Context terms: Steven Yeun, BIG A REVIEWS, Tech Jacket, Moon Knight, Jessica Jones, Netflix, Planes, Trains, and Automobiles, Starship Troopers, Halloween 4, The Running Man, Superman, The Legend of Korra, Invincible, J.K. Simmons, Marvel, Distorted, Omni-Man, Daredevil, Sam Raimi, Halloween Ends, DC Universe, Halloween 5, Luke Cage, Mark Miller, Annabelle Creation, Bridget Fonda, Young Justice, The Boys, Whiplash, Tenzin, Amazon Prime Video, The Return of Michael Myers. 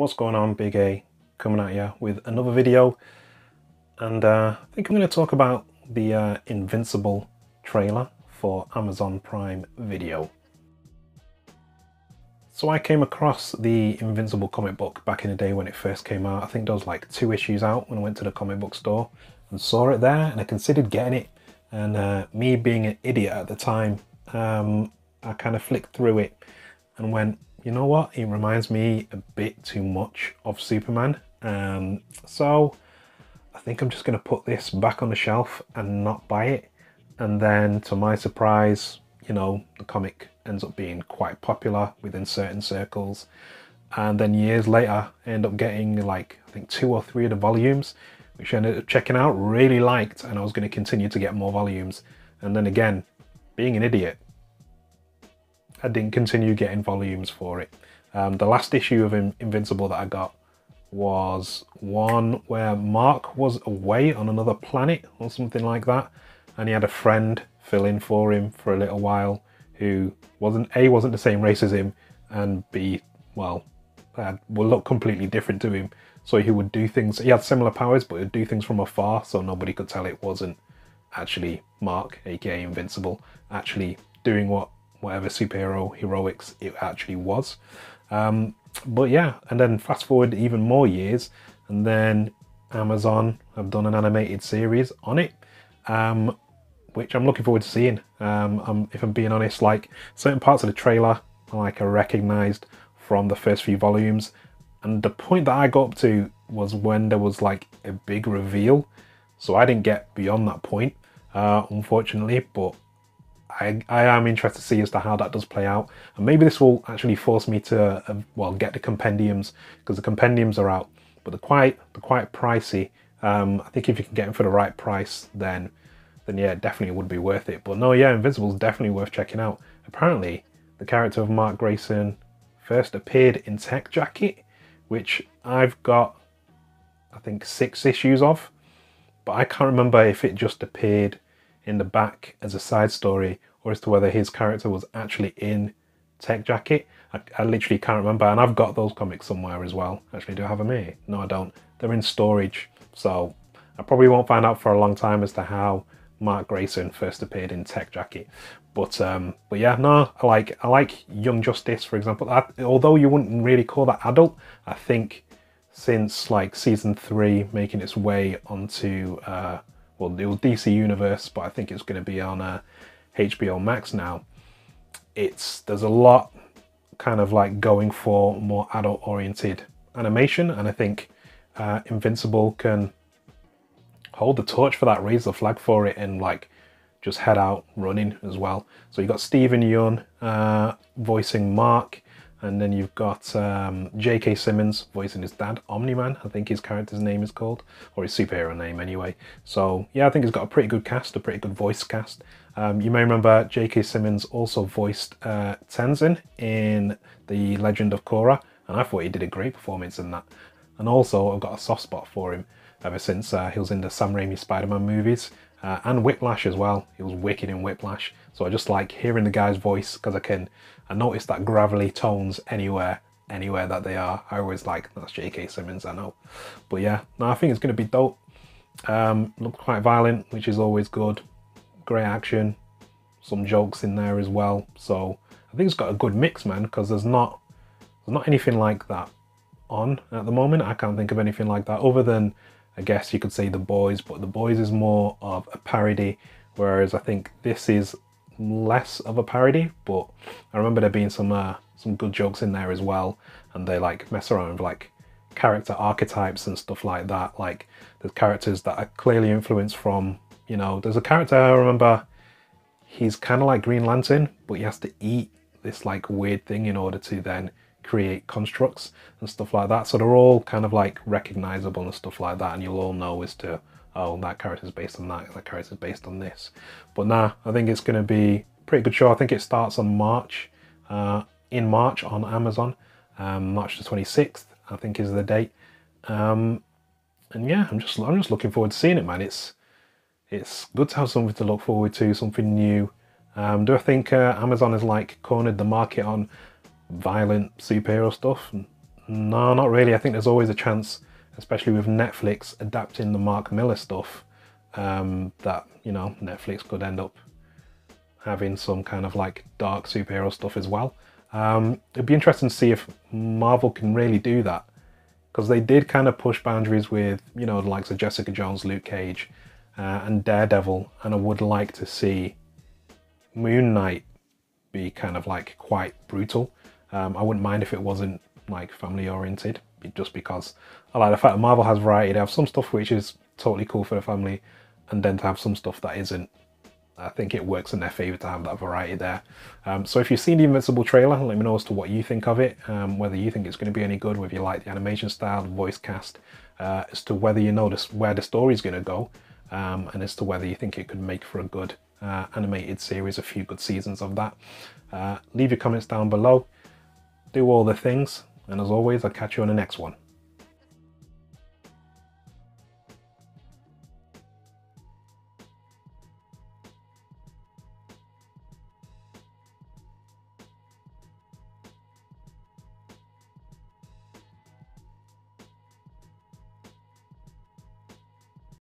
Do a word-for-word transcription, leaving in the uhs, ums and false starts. What's going on? Big A coming at you with another video, and uh, I think I'm going to talk about the uh, Invincible trailer for Amazon Prime Video. So I came across the Invincible comic book back in the day when it first came out. I think there was like two issues out when I went to the comic book store and saw it there, and I considered getting it, and uh, me being an idiot at the time, um, I kind of flicked through it and went, you know what, it reminds me a bit too much of Superman, um, so I think I'm just going to put this back on the shelf and not buy it. And then, to my surprise, you know, the comic ends up being quite popular within certain circles, and then years later I end up getting like, I think two or three of the volumes, which I ended up checking out, really liked, and I was going to continue to get more volumes. And then again, being an idiot, I didn't continue getting volumes for it. Um, the last issue of In Invincible that I got was one where Mark was away on another planet or something like that, and he had a friend fill in for him for a little while who wasn't A, wasn't the same race as him, and B, well, uh, would look completely different to him. So he would do things, he had similar powers, but he would do things from afar, so nobody could tell it wasn't actually Mark, aka Invincible, actually doing what whatever superhero heroics it actually was. Um, but yeah, and then fast forward even more years, and then Amazon have done an animated series on it, um, which I'm looking forward to seeing. Um, I'm, if I'm being honest, like, certain parts of the trailer like I recognized from the first few volumes, and the point that I got up to was when there was like a big reveal, so I didn't get beyond that point, uh, unfortunately, but I, I am interested to see as to how that does play out, and maybe this will actually force me to uh, well, get the compendiums, because the compendiums are out, but they're quite they're quite pricey. Um, I think if you can get them for the right price, then then yeah, it definitely would be worth it. But no, yeah, Invincible's definitely worth checking out. Apparently, the character of Mark Grayson first appeared in Tech Jacket, which I've got, I think, six issues of, but I can't remember if it just appeared in the back as a side story or as to whether his character was actually in Tech Jacket. I, I literally can't remember, and I've got those comics somewhere as well. Actually, do I have them here? No, I don't. They're in storage, so I probably won't find out for a long time as to how Mark Grayson first appeared in Tech Jacket. But um, but yeah, no, I like I like Young Justice, for example. I, although you wouldn't really call that adult, I think since like season three making its way onto uh, well, it was D C Universe, but I think it's going to be on uh, H B O Max now. It's there's a lot kind of like going for more adult-oriented animation, and I think uh, Invincible can hold the torch for that, raise the flag for it, and like just head out running as well. So you've got Steven Yeun uh, voicing Mark, and then you've got um, J K Simmons voicing his dad, Omni-Man, I think his character's name is called, or his superhero name anyway. So yeah, I think he's got a pretty good cast, a pretty good voice cast. Um, you may remember J K Simmons also voiced uh, Tenzin in The Legend of Korra, and I thought he did a great performance in that. And also, I've got a soft spot for him ever since uh, he was in the Sam Raimi Spider-Man movies, uh, and Whiplash as well. He was wicked in Whiplash. So I just like hearing the guy's voice, because I can, I notice that gravelly tones anywhere, anywhere that they are. I always like, that's J K Simmons, I know. But yeah, no, I think it's going to be dope. Um, looked quite violent, which is always good. Great action, some jokes in there as well. So I think it's got a good mix, man, because there's not, there's not anything like that on at the moment. I can't think of anything like that, other than, I guess you could say The Boys, but The Boys is more of a parody, whereas I think this is less of a parody, but I remember there being some uh, some good jokes in there as well, and they like mess around with like character archetypes and stuff like that. Like there's characters that are clearly influenced from, you know, there's a character I remember, he's kind of like Green Lantern, but he has to eat this like weird thing in order to then create constructs and stuff like that. So they're all kind of like recognizable and stuff like that, and you'll all know as to, oh, that character's based on that, that character's based on this. But nah, I think it's gonna be a pretty good show. I think it starts on March, uh, in March on Amazon, um, March the twenty-sixth, I think is the date. Um, and yeah, I'm just I'm just looking forward to seeing it, man. It's it's good to have something to look forward to, something new. Um, do I think uh, Amazon has like cornered the market on violent superhero stuff? No, not really. I think there's always a chance, especially with Netflix adapting the Mark Miller stuff, um, that, you know, Netflix could end up having some kind of like dark superhero stuff as well. Um, it'd be interesting to see if Marvel can really do that, because they did kind of push boundaries with, you know, the likes of Jessica Jones, Luke Cage, uh, and Daredevil, and I would like to see Moon Knight be kind of like quite brutal. Um, I wouldn't mind if it wasn't like family oriented, just because I like the fact that Marvel has variety. They have some stuff which is totally cool for the family, and then to have some stuff that isn't. I think it works in their favor to have that variety there. Um, so if you've seen the Invincible trailer, let me know as to what you think of it, um, whether you think it's going to be any good, whether you like the animation style, the voice cast, uh, as to whether you know this, where the story's going to go, um, and as to whether you think it could make for a good uh, animated series, a few good seasons of that. Uh, leave your comments down below, do all the things, and as always, I'll catch you on the next one.